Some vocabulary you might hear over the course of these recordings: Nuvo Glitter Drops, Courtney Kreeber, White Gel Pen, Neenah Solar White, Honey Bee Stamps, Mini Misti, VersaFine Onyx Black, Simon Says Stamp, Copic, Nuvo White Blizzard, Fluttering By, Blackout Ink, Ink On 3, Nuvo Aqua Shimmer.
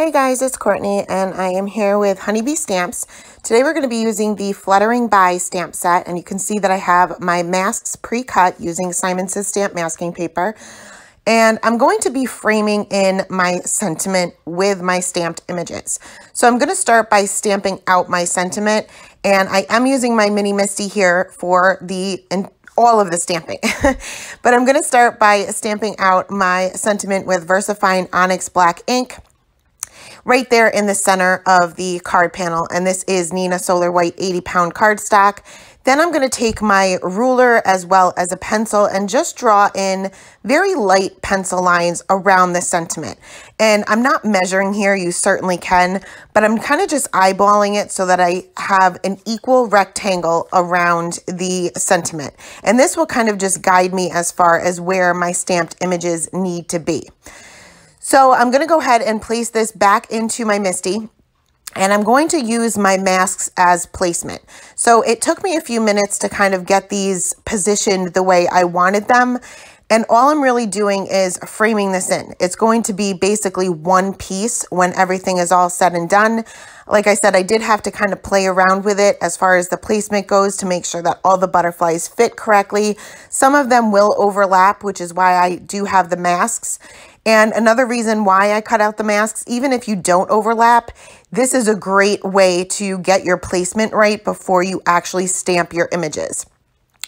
Hey guys, it's Courtney and I am here with Honey Bee Stamps. Today we're going to be using the Fluttering By stamp set, and you can see that I have my masks pre-cut using Simon Says Stamp masking paper. And I'm going to be framing in my sentiment with my stamped images. So I'm going to start by stamping out my sentiment, and I am using my Mini Misti here for the all of the stamping. But I'm going to start by stamping out my sentiment with VersaFine Onyx Black ink right there in the center of the card panel, and this is Neenah Solar White 80-pound cardstock. Then I'm going to take my ruler as well as a pencil and just draw in very light pencil lines around the sentiment. And I'm not measuring here, you certainly can, but I'm kind of just eyeballing it so that I have an equal rectangle around the sentiment. And this will kind of just guide me as far as where my stamped images need to be. So I'm going to go ahead and place this back into my Misti, and I'm going to use my masks as placement. So it took me a few minutes to kind of get these positioned the way I wanted them. And all I'm really doing is framing this in. It's going to be basically one piece when everything is all said and done. Like I said, I did have to kind of play around with it as far as the placement goes to make sure that all the butterflies fit correctly. Some of them will overlap, which is why I do have the masks. And another reason why I cut out the masks, even if you don't overlap, this is a great way to get your placement right before you actually stamp your images.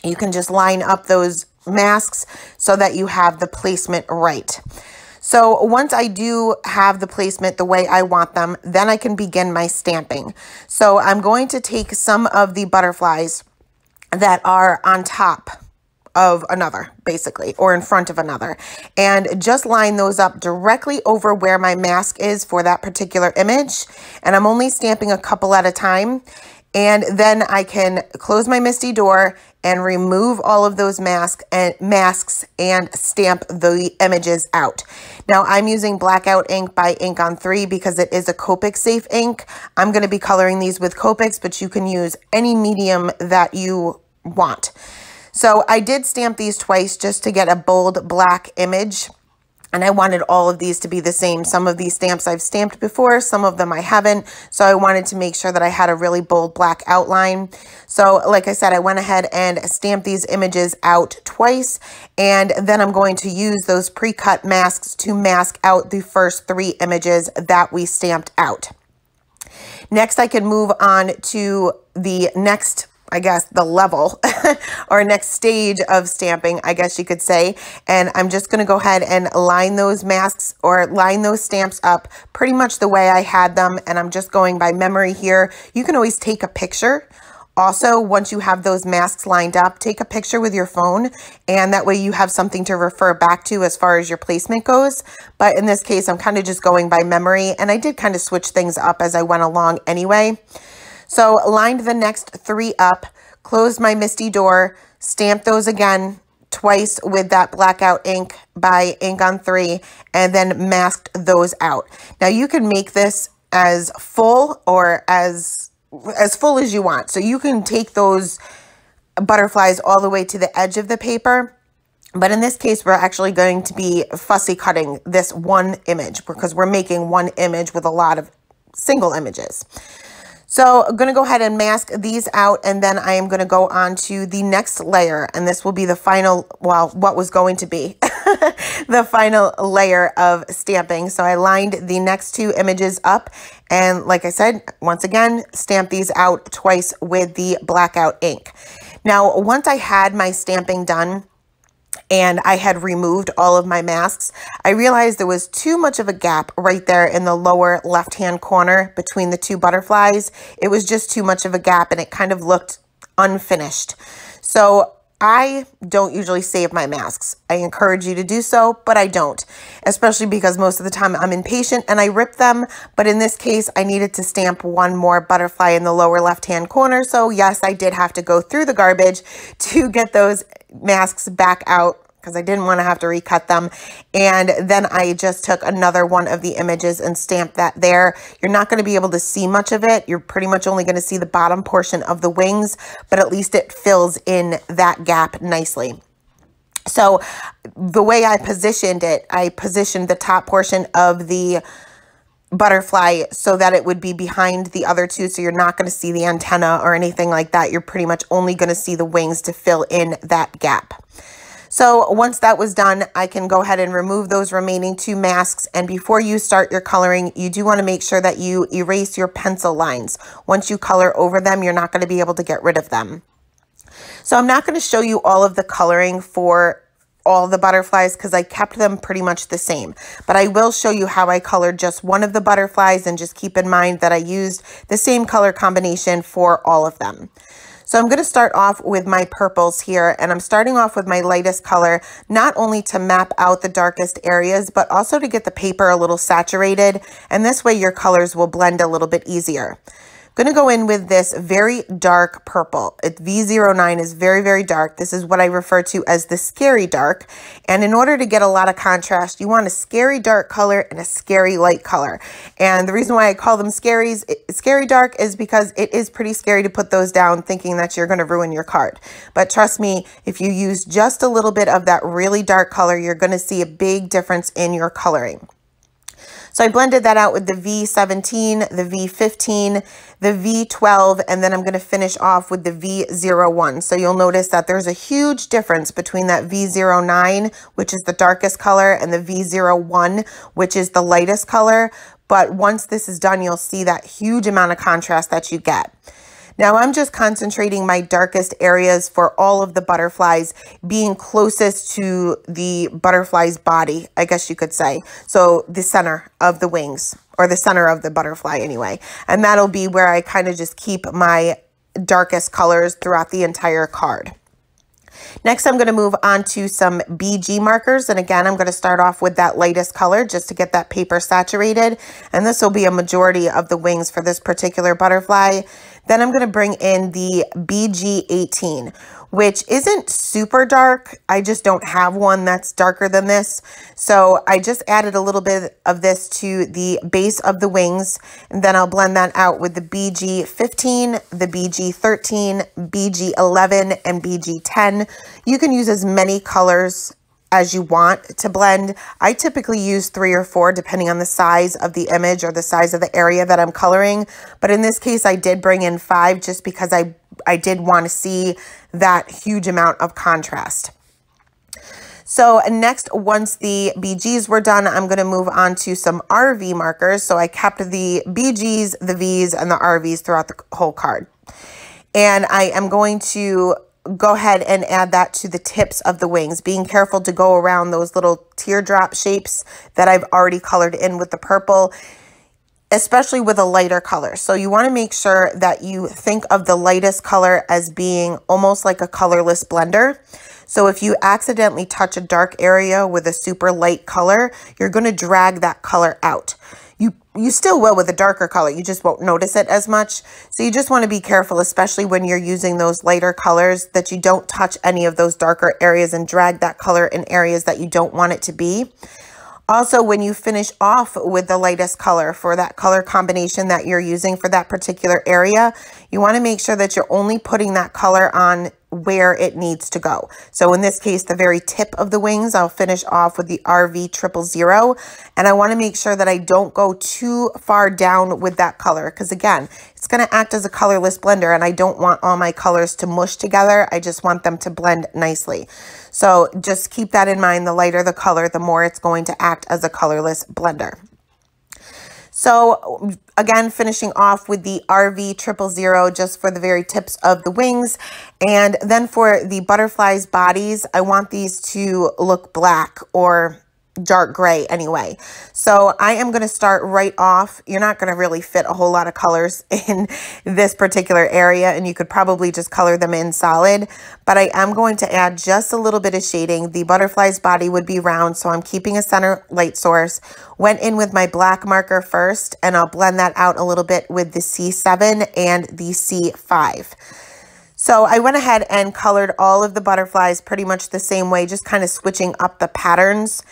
You can just line up those masks so that you have the placement right. So once I do have the placement the way I want them, then I can begin my stamping. So I'm going to take some of the butterflies that are on top of another, basically, or in front of another, and just line those up directly over where my mask is for that particular image. And I'm only stamping a couple at a time. And then I can close my Misti door and remove all of those masks and stamp the images out. Now I'm using blackout ink by Ink On 3 because it is a Copic safe ink. I'm going to be coloring these with Copics, but you can use any medium that you want. So I did stamp these twice just to get a bold black image, and I wanted all of these to be the same. Some of these stamps I've stamped before, some of them I haven't. So I wanted to make sure that I had a really bold black outline. So like I said, I went ahead and stamped these images out twice. And then I'm going to use those pre-cut masks to mask out the first three images that we stamped out. Next, I can move on to the next, I guess, the level or next stage of stamping, I guess you could say. And I'm just going to go ahead and line those masks or line those stamps up pretty much the way I had them. And I'm just going by memory here. You can always take a picture. Also, once you have those masks lined up, take a picture with your phone, and that way you have something to refer back to as far as your placement goes. But in this case, I'm kind of just going by memory, and I did kind of switch things up as I went along anyway. So lined the next three up, closed my Misti door, stamped those again twice with that blackout ink by Ink On 3, and then masked those out. Now you can make this as full or as full as you want. So you can take those butterflies all the way to the edge of the paper. But in this case, we're actually going to be fussy cutting this one image because we're making one image with a lot of single images. So I'm going to go ahead and mask these out, and then I am going to go on to the next layer, and this will be the final, well, what was going to be the final layer of stamping. So I lined the next two images up, and like I said, once again, stamp these out twice with the blackout ink. Now, once I had my stamping done, and I had removed all of my masks, I realized there was too much of a gap right there in the lower left-hand corner between the two butterflies. It was just too much of a gap, and it kind of looked unfinished. So I don't usually save my masks. I encourage you to do so, but I don't, especially because most of the time I'm impatient and I rip them. But in this case, I needed to stamp one more butterfly in the lower left-hand corner. So yes, I did have to go through the garbage to get those masks back out because I didn't want to have to recut them. And then I just took another one of the images and stamped that there. You're not going to be able to see much of it. You're pretty much only going to see the bottom portion of the wings, but at least it fills in that gap nicely. So the way I positioned it, I positioned the top portion of the butterfly so that it would be behind the other two, so you're not going to see the antenna or anything like that. You're pretty much only going to see the wings to fill in that gap. So once that was done, I can go ahead and remove those remaining two masks. And before you start your coloring, you do want to make sure that you erase your pencil lines. Once you color over them, you're not going to be able to get rid of them. So I'm not going to show you all of the coloring for all the butterflies because I kept them pretty much the same, but I will show you how I colored just one of the butterflies, and just keep in mind that I used the same color combination for all of them. So I'm going to start off with my purples here, and I'm starting off with my lightest color, not only to map out the darkest areas, but also to get the paper a little saturated, and this way your colors will blend a little bit easier. I'm going to go in with this very dark purple. V09 is very, very dark. This is what I refer to as the scary dark. And in order to get a lot of contrast, you want a scary dark color and a scary light color. And the reason why I call them scaries, scary dark, is because it is pretty scary to put those down thinking that you're going to ruin your card. But trust me, if you use just a little bit of that really dark color, you're going to see a big difference in your coloring. So I blended that out with the V17, the V15, the V12, and then I'm going to finish off with the V01. So you'll notice that there's a huge difference between that V09, which is the darkest color, and the V01, which is the lightest color. But once this is done, you'll see that huge amount of contrast that you get. Now I'm just concentrating my darkest areas for all of the butterflies, being closest to the butterfly's body, I guess you could say. So the center of the wings, or the center of the butterfly anyway. And that'll be where I kind of just keep my darkest colors throughout the entire card. Next, I'm going to move on to some BG markers. And again, I'm going to start off with that lightest color just to get that paper saturated. And this will be a majority of the wings for this particular butterfly. Then I'm going to bring in the BG18, which isn't super dark. I just don't have one that's darker than this. So I just added a little bit of this to the base of the wings. And then I'll blend that out with the BG15, the BG13, BG11, and BG10. You can use as many colors as you want to blend. I typically use 3 or 4 depending on the size of the image or the size of the area that I'm coloring. But in this case, I did bring in 5 just because I did want to see that huge amount of contrast. So next, once the BGs were done, I'm going to move on to some RV markers. So I kept the BGs, the Vs, and the RVs throughout the whole card. And I am going to go ahead and add that to the tips of the wings, being careful to go around those little teardrop shapes that I've already colored in with the purple, especially with a lighter color. So you want to make sure that you think of the lightest color as being almost like a colorless blender. So if you accidentally touch a dark area with a super light color, you're going to drag that color out. You still will with a darker color, you just won't notice it as much. So you just want to be careful, especially when you're using those lighter colors, that you don't touch any of those darker areas and drag that color in areas that you don't want it to be. Also, when you finish off with the lightest color for that color combination that you're using for that particular area, you want to make sure that you're only putting that color on where it needs to go. So in this case, the very tip of the wings, I'll finish off with the RV000. And I want to make sure that I don't go too far down with that color, because again, it's going to act as a colorless blender and I don't want all my colors to mush together. I just want them to blend nicely. So just keep that in mind. The lighter the color, the more it's going to act as a colorless blender. So again, finishing off with the RV000 just for the very tips of the wings. And then for the butterflies' bodies, I want these to look black or dark gray anyway. So I am going to start right off. You're not going to really fit a whole lot of colors in this particular area, and you could probably just color them in solid. But I am going to add just a little bit of shading. The butterfly's body would be round, so I'm keeping a center light source. Went in with my black marker first, and I'll blend that out a little bit with the C7 and the C5. So I went ahead and colored all of the butterflies pretty much the same way, just kind of switching up the patterns.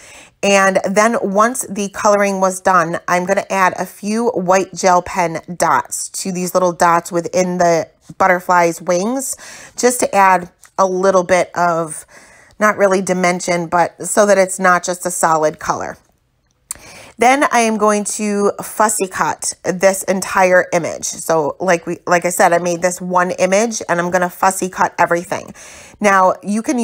And then once the coloring was done, I'm going to add a few white gel pen dots to these little dots within the butterfly's wings, just to add a little bit of, not really dimension, but so that it's not just a solid color. Then I am going to fussy cut this entire image. So like I said, I made this one image and I'm gonna fussy cut everything. Now you could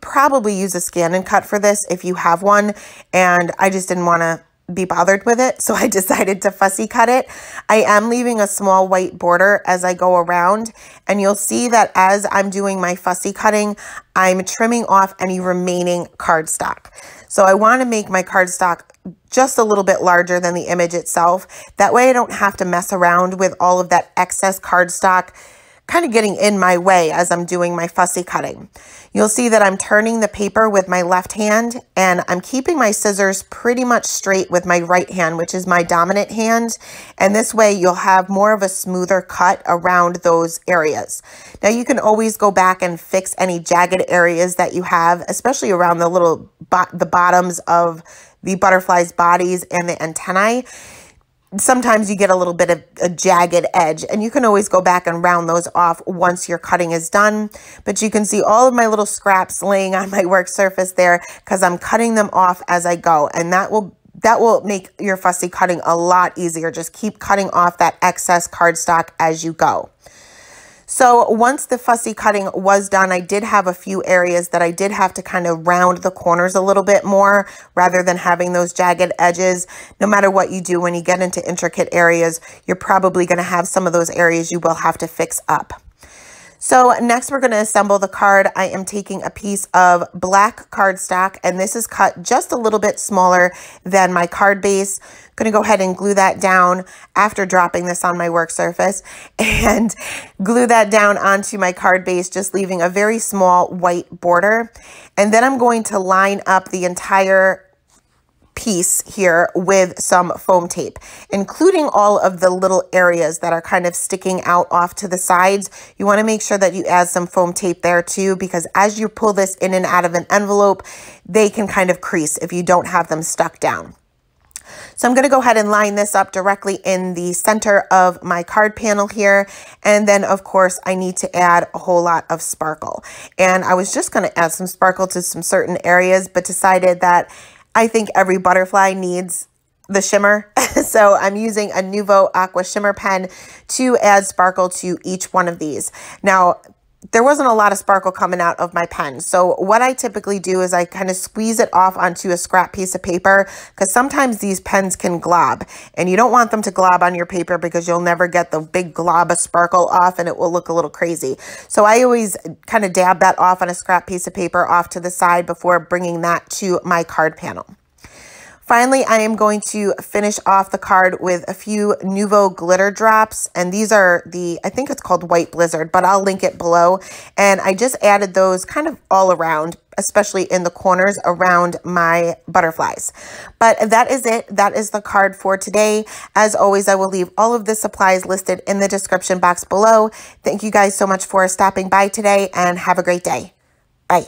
probably use a scan and cut for this if you have one, and I just didn't wanna be bothered with it, so I decided to fussy cut it. I am leaving a small white border as I go around, and you'll see that as I'm doing my fussy cutting, I'm trimming off any remaining cardstock. So I want to make my cardstock just a little bit larger than the image itself. That way I don't have to mess around with all of that excess cardstock kind of getting in my way as I'm doing my fussy cutting. You'll see that I'm turning the paper with my left hand, and I'm keeping my scissors pretty much straight with my right hand, which is my dominant hand. And this way you'll have more of a smoother cut around those areas. Now you can always go back and fix any jagged areas that you have, especially around the little the bottoms of the butterflies' bodies and the antennae. Sometimes you get a little bit of a jagged edge, and you can always go back and round those off once your cutting is done. But you can see all of my little scraps laying on my work surface there because I'm cutting them off as I go, and that will make your fussy cutting a lot easier. Just keep cutting off that excess cardstock as you go. So once the fussy cutting was done, I did have a few areas that I did have to kind of round the corners a little bit more rather than having those jagged edges. No matter what you do, when you get into intricate areas, you're probably going to have some of those areas you will have to fix up. So next we're going to assemble the card. I am taking a piece of black cardstock, and this is cut just a little bit smaller than my card base. I'm going to go ahead and glue that down after dropping this on my work surface, and glue that down onto my card base, just leaving a very small white border. And then I'm going to line up the entire piece here with some foam tape, including all of the little areas that are kind of sticking out off to the sides. You want to make sure that you add some foam tape there too, because as you pull this in and out of an envelope, they can kind of crease if you don't have them stuck down. So I'm going to go ahead and line this up directly in the center of my card panel here. And then of course I need to add a whole lot of sparkle. And I was just going to add some sparkle to some certain areas, but decided that I think every butterfly needs the shimmer. So I'm using a Nuvo Aqua Shimmer pen to add sparkle to each one of these. Now, there wasn't a lot of sparkle coming out of my pen. So what I typically do is I kind of squeeze it off onto a scrap piece of paper, because sometimes these pens can glob, and you don't want them to glob on your paper because you'll never get the big glob of sparkle off and it will look a little crazy. So I always kind of dab that off on a scrap piece of paper off to the side before bringing that to my card panel. Finally, I am going to finish off the card with a few Nuvo Glitter Drops, and these are the, I think it's called White Blizzard, but I'll link it below. And I just added those kind of all around, especially in the corners around my butterflies. But that is it. That is the card for today. As always, I will leave all of the supplies listed in the description box below. Thank you guys so much for stopping by today, and have a great day. Bye.